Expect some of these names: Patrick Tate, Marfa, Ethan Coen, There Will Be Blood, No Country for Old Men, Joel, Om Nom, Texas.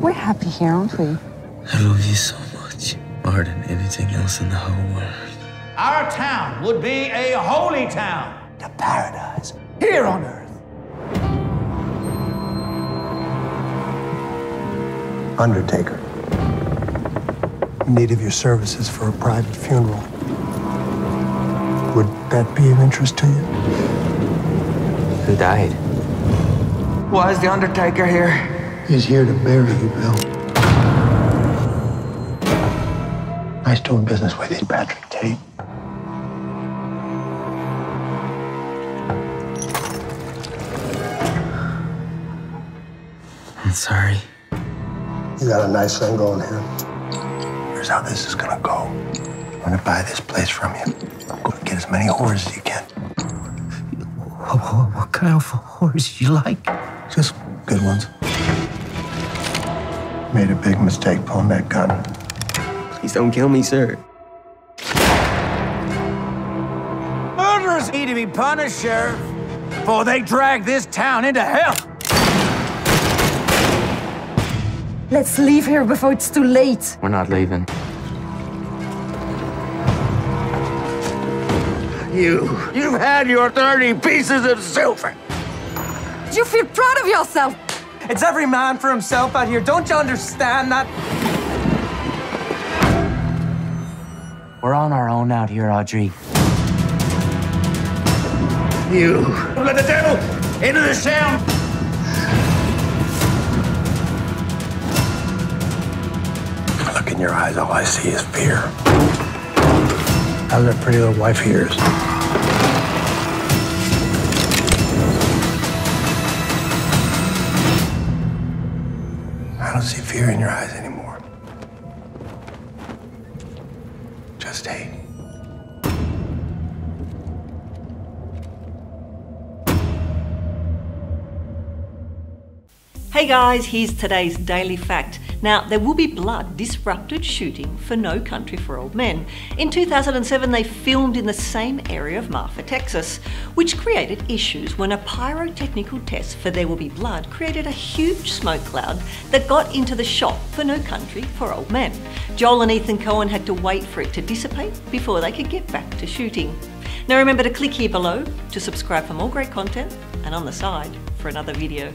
We're happy here, aren't we? I love you so much, more than anything else in the whole world. Our town would be a holy town, the paradise here on earth. Undertaker. In need of your services for a private funeral. Would that be of interest to you? Who died? Why is the Undertaker here? He's here to bury you, Bill. Nice doing business with you, Patrick Tate. I'm sorry. You got a nice thing going here. Here's how this is gonna go. I'm gonna buy this place from you. I'm gonna get as many whores as you can. What kind of whores do you like? Just good ones. Made a big mistake pulling that gun. Please don't kill me, sir. Murderers need to be punished, Sheriff, before they drag this town into hell. Let's leave here before it's too late. We're not leaving. You've had your 30 pieces of silver. You feel proud of yourself. It's every man for himself out here. Don't you understand that? We're on our own out here, Audrey. You let the devil into the town. Look in your eyes, all I see is fear. How's that pretty little wife of yours? I don't see fear in your eyes anymore. Just hate. Hey guys, here's today's Daily Fact. Now, There Will Be Blood disrupted shooting for No Country for Old Men. In 2007, they filmed in the same area of Marfa, Texas, which created issues when a pyrotechnical test for There Will Be Blood created a huge smoke cloud that got into the shot for No Country for Old Men. Joel and Ethan Coen had to wait for it to dissipate before they could get back to shooting. Now remember to click here below to subscribe for more great content, and on the side for another video.